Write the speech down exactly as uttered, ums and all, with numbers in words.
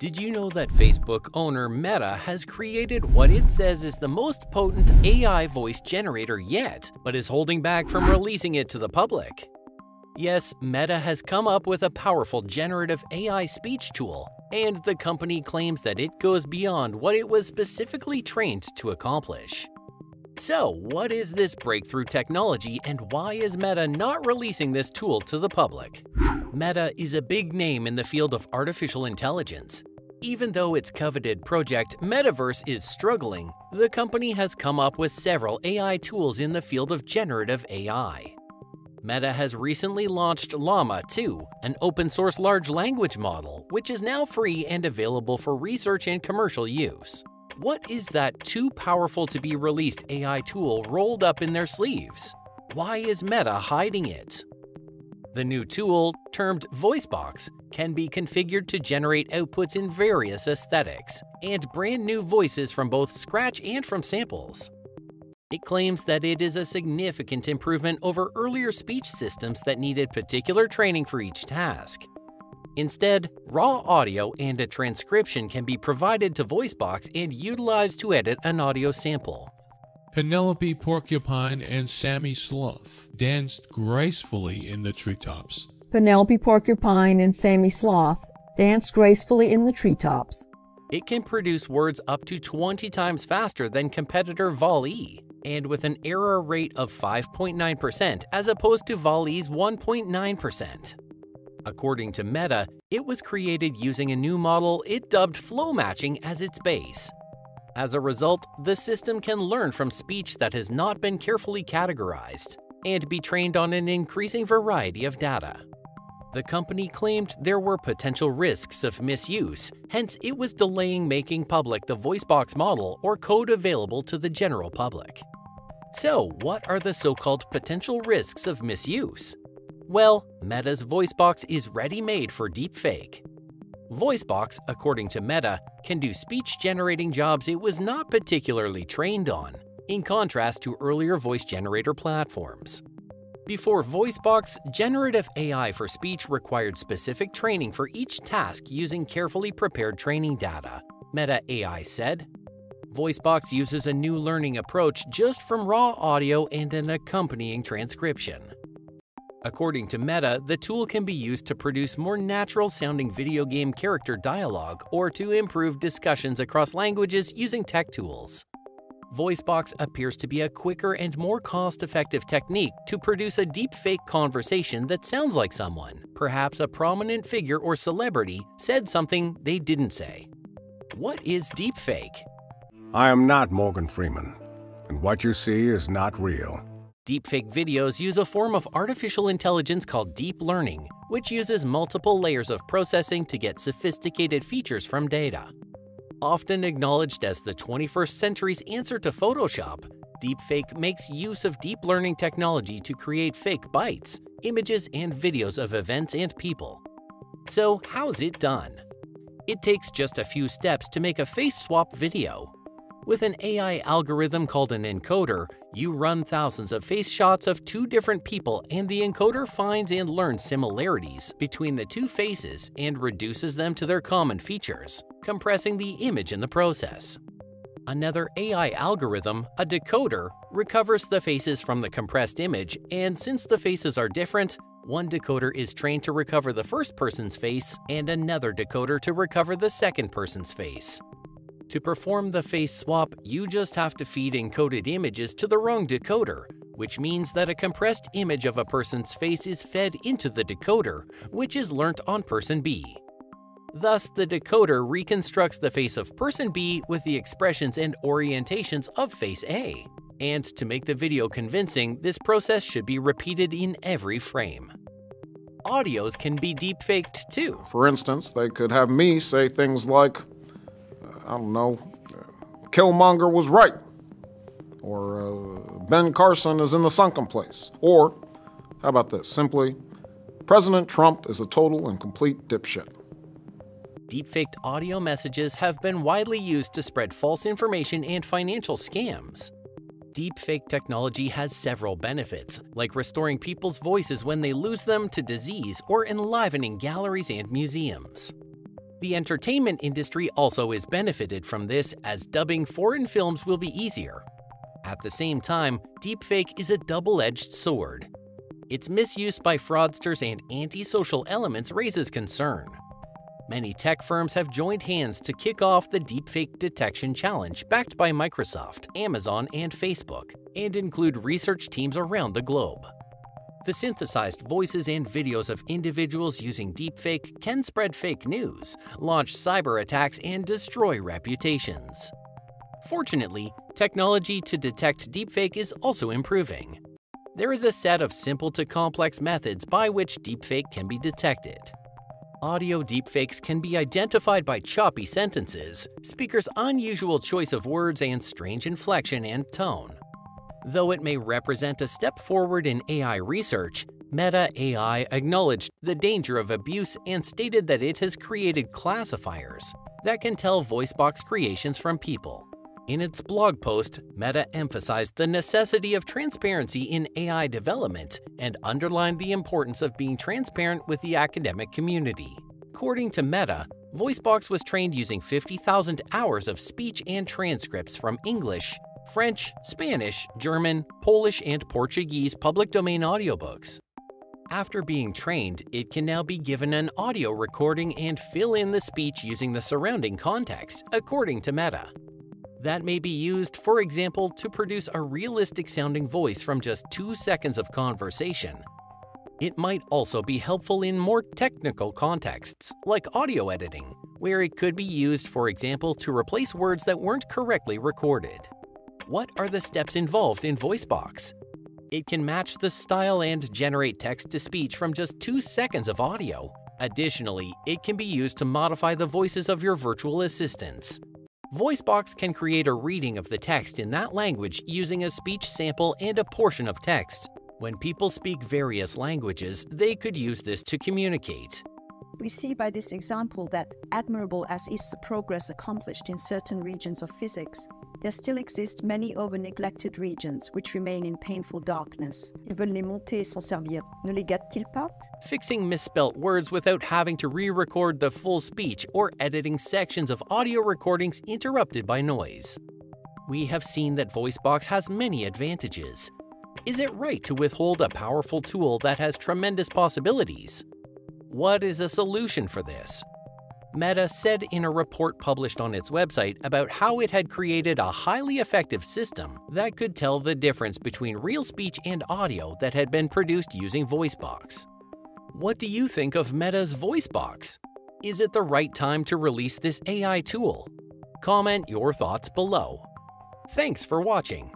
Did you know that Facebook owner Meta has created what it says is the most potent A I voice generator yet, but is holding back from releasing it to the public? Yes, Meta has come up with a powerful generative A I speech tool, and the company claims that it goes beyond what it was specifically trained to accomplish. So, what is this breakthrough technology and why is Meta not releasing this tool to the public? Meta is a big name in the field of artificial intelligence. Even though its coveted project Metaverse is struggling, the company has come up with several A I tools in the field of generative A I. Meta has recently launched Llama two, an open-source large language model, which is now free and available for research and commercial use. What is that too powerful to be released A I tool rolled up in their sleeves? Why is Meta hiding it? The new tool, termed VoiceBox, can be configured to generate outputs in various aesthetics and brand new voices from both scratch and from samples. It claims that it is a significant improvement over earlier speech systems that needed particular training for each task. Instead, raw audio and a transcription can be provided to VoiceBox and utilized to edit an audio sample. Penelope Porcupine and Sammy Sloth danced gracefully in the treetops. Penelope Porcupine and Sammy Sloth danced gracefully in the treetops. It can produce words up to twenty times faster than competitor V A L L E, and with an error rate of five point nine percent as opposed to V A L L E's one point nine percent. According to Meta, it was created using a new model it dubbed flow matching as its base. As a result, the system can learn from speech that has not been carefully categorized and be trained on an increasing variety of data. The company claimed there were potential risks of misuse, hence it was delaying making public the VoiceBox model or code available to the general public. So, what are the so-called potential risks of misuse? Well, Meta's VoiceBox is ready-made for deepfake. VoiceBox, according to Meta, can do speech-generating jobs it was not particularly trained on, in contrast to earlier voice generator platforms. Before VoiceBox, generative A I for speech required specific training for each task using carefully prepared training data, Meta A I said. VoiceBox uses a new learning approach just from raw audio and an accompanying transcription. According to Meta, the tool can be used to produce more natural-sounding video game character dialogue or to improve discussions across languages using tech tools. VoiceBox appears to be a quicker and more cost-effective technique to produce a deepfake conversation that sounds like someone, perhaps a prominent figure or celebrity, said something they didn't say. What is deepfake? I am not Morgan Freeman, and what you see is not real. Deepfake videos use a form of artificial intelligence called deep learning, which uses multiple layers of processing to get sophisticated features from data. Often acknowledged as the twenty-first century's answer to Photoshop, deepfake makes use of deep learning technology to create fake bites, images, and videos of events and people. So, how's it done? It takes just a few steps to make a face swap video. With an A I algorithm called an encoder, you run thousands of face shots of two different people and the encoder finds and learns similarities between the two faces and reduces them to their common features, compressing the image in the process. Another A I algorithm, a decoder, recovers the faces from the compressed image, and since the faces are different, one decoder is trained to recover the first person's face and another decoder to recover the second person's face. To perform the face swap, you just have to feed encoded images to the wrong decoder, which means that a compressed image of a person's face is fed into the decoder, which is learnt on person B. Thus, the decoder reconstructs the face of person B with the expressions and orientations of face A. And to make the video convincing, this process should be repeated in every frame. Audios can be deepfaked too. For instance, they could have me say things like, I don't know, Killmonger was right, or uh, Ben Carson is in the sunken place, or, how about this, simply, President Trump is a total and complete dipshit. Deepfaked audio messages have been widely used to spread false information and financial scams. Deepfake technology has several benefits, like restoring people's voices when they lose them to disease or enlivening galleries and museums. The entertainment industry also is benefited from this, as dubbing foreign films will be easier. At the same time, deepfake is a double-edged sword. Its misuse by fraudsters and antisocial elements raises concern. Many tech firms have joined hands to kick off the Deepfake Detection Challenge, backed by Microsoft, Amazon, and Facebook, and include research teams around the globe. The synthesized voices and videos of individuals using deepfake can spread fake news, launch cyber attacks, and destroy reputations. Fortunately, technology to detect deepfake is also improving. There is a set of simple to complex methods by which deepfake can be detected. Audio deepfakes can be identified by choppy sentences, speakers' unusual choice of words, and strange inflection and tone. Though it may represent a step forward in A I research, Meta A I acknowledged the danger of abuse and stated that it has created classifiers that can tell VoiceBox creations from people. In its blog post, Meta emphasized the necessity of transparency in A I development and underlined the importance of being transparent with the academic community. According to Meta, VoiceBox was trained using fifty thousand hours of speech and transcripts from English, French, Spanish, German, Polish, and Portuguese public domain audiobooks. After being trained, it can now be given an audio recording and fill in the speech using the surrounding context, according to Meta. That may be used, for example, to produce a realistic-sounding voice from just two seconds of conversation. It might also be helpful in more technical contexts, like audio editing, where it could be used, for example, to replace words that weren't correctly recorded. What are the steps involved in VoiceBox? It can match the style and generate text-to-speech from just two seconds of audio. Additionally, it can be used to modify the voices of your virtual assistants. VoiceBox can create a reading of the text in that language using a speech sample and a portion of text. When people speak various languages, they could use this to communicate. We see by this example that, admirable as is the progress accomplished in certain regions of physics, there still exist many over-neglected regions which remain in painful darkness. Ils veulent les monter et s'en servir. Ne les gâtent-ils pas? Fixing misspelt words without having to re-record the full speech or editing sections of audio recordings interrupted by noise. We have seen that VoiceBox has many advantages. Is it right to withhold a powerful tool that has tremendous possibilities? What is a solution for this? Meta said in a report published on its website about how it had created a highly effective system that could tell the difference between real speech and audio that had been produced using VoiceBox. What do you think of Meta's VoiceBox? Is it the right time to release this A I tool? Comment your thoughts below. Thanks for watching.